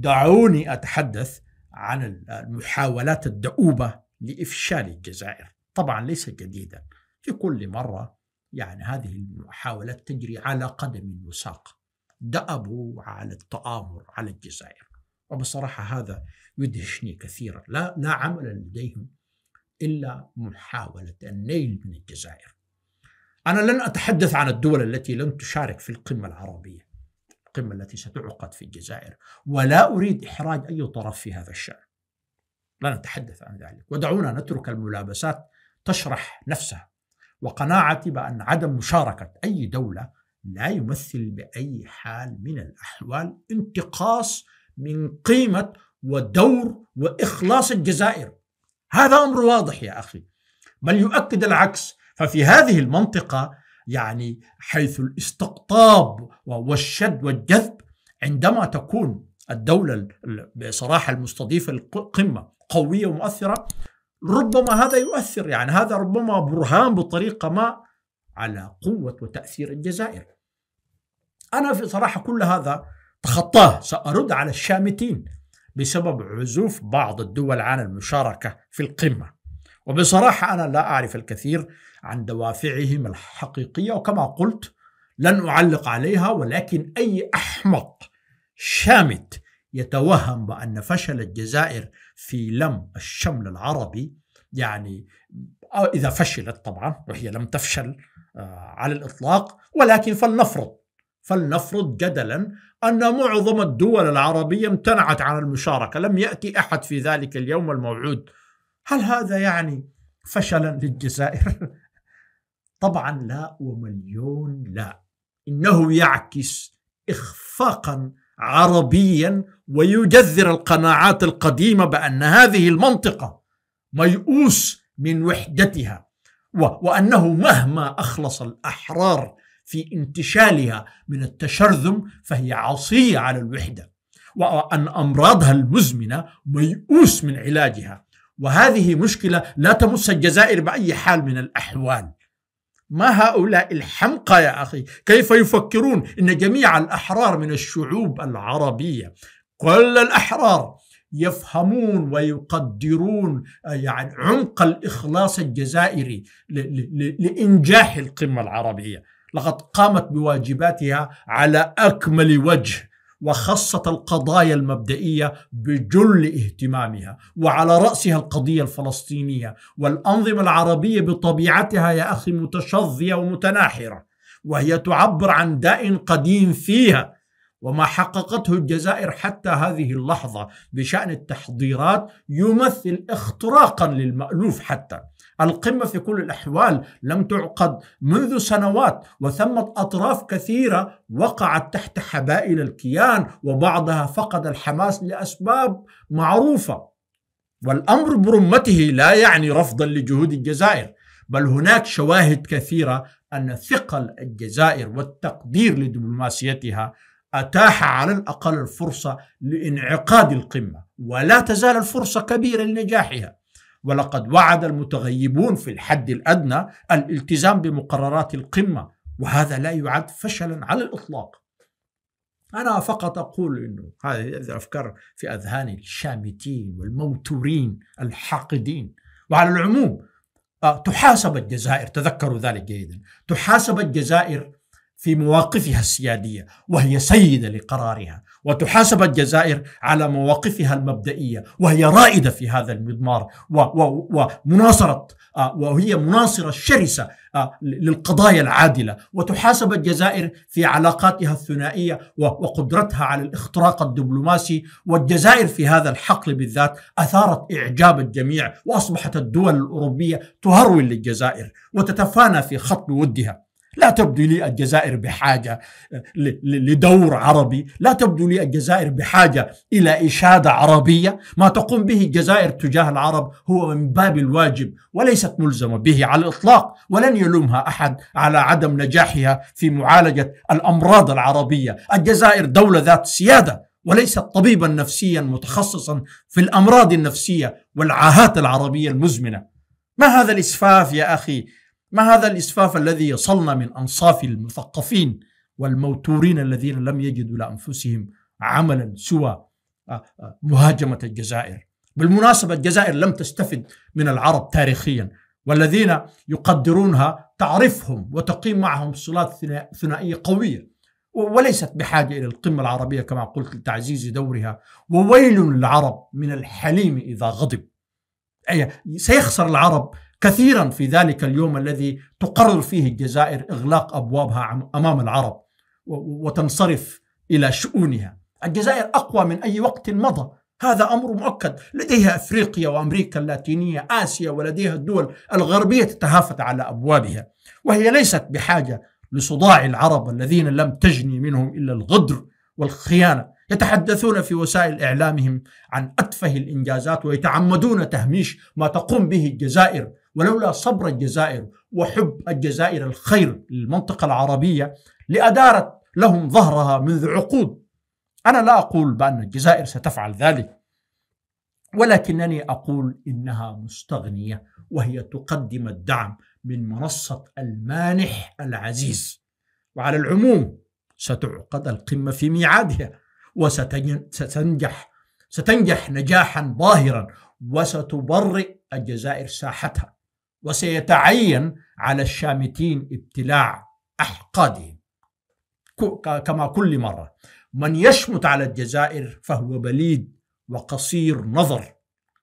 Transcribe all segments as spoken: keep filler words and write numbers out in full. دعوني أتحدث عن المحاولات الدؤوبة لإفشال الجزائر. طبعا ليس جديدا، في كل مرة يعني هذه المحاولات تجري على قدم وساق. دأبوا على التآمر على الجزائر، وبصراحة هذا يدهشني كثيرا. لا, لا عمل لديهم إلا محاولة النيل من الجزائر. أنا لن أتحدث عن الدول التي لن تشارك في القمة العربية، القمة التي ستعقد في الجزائر، ولا أريد إحراج أي طرف في هذا الشأن، لا نتحدث عن ذلك، ودعونا نترك الملابسات تشرح نفسها. وقناعتي بأن عدم مشاركة أي دولة لا يمثل بأي حال من الأحوال انتقاص من قيمة ودور وإخلاص الجزائر، هذا أمر واضح يا أخي، بل يؤكد العكس. ففي هذه المنطقة يعني حيث الاستقطاب والشد والجذب، عندما تكون الدولة بصراحة المستضيفة القمة قوية ومؤثرة، ربما هذا يؤثر، يعني هذا ربما برهان بطريقة ما على قوة وتأثير الجزائر. أنا في صراحة كل هذا تخطاه. سأرد على الشامتين بسبب عزوف بعض الدول عن المشاركة في القمة، وبصراحة أنا لا أعرف الكثير عن دوافعهم الحقيقية، وكما قلت لن أعلق عليها. ولكن أي أحمق شامت يتوهم بأن فشل الجزائر في لم الشمل العربي، يعني إذا فشلت طبعا، وهي لم تفشل على الإطلاق، ولكن فلنفرض فلنفرض جدلا أن معظم الدول العربية امتنعت عن المشاركة، لم يأتي أحد في ذلك اليوم الموعود، هل هذا يعني فشلا للجزائر؟ طبعا لا ومليون لا، إنه يعكس إخفاقا عربيا ويجذر القناعات القديمة بأن هذه المنطقة ميؤوس من وحدتها، وأنه مهما أخلص الأحرار في انتشالها من التشرذم فهي عصية على الوحدة، وأن أمراضها المزمنة ميؤوس من علاجها، وهذه مشكلة لا تمس الجزائر بأي حال من الأحوال. ما هؤلاء الحمقى يا أخي، كيف يفكرون إن جميع الأحرار من الشعوب العربية، كل الأحرار يفهمون ويقدرون يعني عمق الإخلاص الجزائري لإنجاح القمة العربية. لقد قامت بواجباتها على أكمل وجه، وخاصة القضايا المبدئية بجل اهتمامها، وعلى رأسها القضية الفلسطينية. والأنظمة العربية بطبيعتها يا أخي متشظية ومتناحرة، وهي تعبر عن داء قديم فيها، وما حققته الجزائر حتى هذه اللحظة بشأن التحضيرات يمثل اختراقا للمألوف. حتى القمة في كل الأحوال لم تعقد منذ سنوات، وثمت أطراف كثيرة وقعت تحت حبائل الكيان، وبعضها فقد الحماس لأسباب معروفة. والأمر برمته لا يعني رفضا لجهود الجزائر، بل هناك شواهد كثيرة أن ثقل الجزائر والتقدير لدبلوماسيتها أتاح على الأقل الفرصة لإنعقاد القمة، ولا تزال الفرصة كبيرة لنجاحها. ولقد وعد المتغيبون في الحد الأدنى الالتزام بمقررات القمة، وهذا لا يعد فشلا على الإطلاق. أنا فقط أقول إنه هذه الأفكار في أذهان الشامتين والموتورين الحاقدين. وعلى العموم تحاسب الجزائر، تذكروا ذلك جيدا، تحاسب الجزائر في مواقفها السيادية وهي سيدة لقرارها، وتحاسب الجزائر على مواقفها المبدئية وهي رائدة في هذا المضمار، ومناصرة وهي مناصرة شرسة للقضايا العادلة، وتحاسب الجزائر في علاقاتها الثنائية وقدرتها على الاختراق الدبلوماسي. والجزائر في هذا الحقل بالذات أثارت إعجاب الجميع، وأصبحت الدول الأوروبية تهرول للجزائر وتتفانى في خط ودها. لا تبدو لي الجزائر بحاجة لدور عربي، لا تبدو لي الجزائر بحاجة إلى إشادة عربية. ما تقوم به الجزائر تجاه العرب هو من باب الواجب، وليست ملزمة به على الإطلاق، ولن يلومها أحد على عدم نجاحها في معالجة الأمراض العربية. الجزائر دولة ذات سيادة، وليست طبيبا نفسيا متخصصا في الأمراض النفسية والعاهات العربية المزمنة. ما هذا الإسفاف يا أخي؟ ما هذا الإسفاف الذي يصلنا من أنصاف المثقفين والموتورين الذين لم يجدوا لأنفسهم عملا سوى مهاجمة الجزائر. بالمناسبة الجزائر لم تستفد من العرب تاريخيا، والذين يقدرونها تعرفهم وتقيم معهم صلات ثنائية قوية، وليست بحاجة إلى القمة العربية كما قلت لتعزيز دورها. وويل العرب من الحليم إذا غضب، أي سيخسر العرب كثيرا في ذلك اليوم الذي تقرر فيه الجزائر إغلاق أبوابها أمام العرب وتنصرف إلى شؤونها. الجزائر أقوى من أي وقت مضى، هذا أمر مؤكد. لديها أفريقيا وأمريكا اللاتينية، آسيا، ولديها الدول الغربية تتهافت على أبوابها، وهي ليست بحاجة لصداع العرب الذين لم تجني منهم إلا الغدر والخيانة. يتحدثون في وسائل إعلامهم عن أتفه الإنجازات ويتعمدون تهميش ما تقوم به الجزائر، ولولا صبر الجزائر وحب الجزائر الخير للمنطقة العربية لأدارت لهم ظهرها منذ عقود. أنا لا أقول بأن الجزائر ستفعل ذلك، ولكنني أقول إنها مستغنية، وهي تقدم الدعم من منصة المانح العزيز. وعلى العموم ستعقد القمة في ميعادها، وستنجح ستنجح نجاحا باهرا، وستبرئ الجزائر ساحتها، وسيتعين على الشامتين ابتلاع أحقادهم. كما كل مرة، من يشمت على الجزائر فهو بليد وقصير نظر،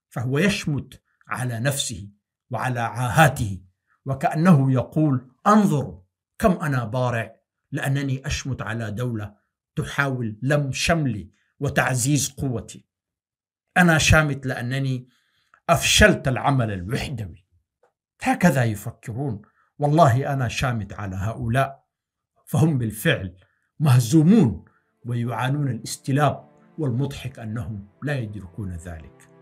فهو يشمت على نفسه وعلى عاهاته، وكأنه يقول انظروا كم أنا بارع لأنني أشمت على دولة تحاول لم شملي وتعزيز قوتي. أنا شامت لأنني أفشلت العمل الوحدوي. هكذا يفكرون. والله أنا شامت على هؤلاء، فهم بالفعل مهزومون ويعانون الاستلاب، والمضحك أنهم لا يدركون ذلك.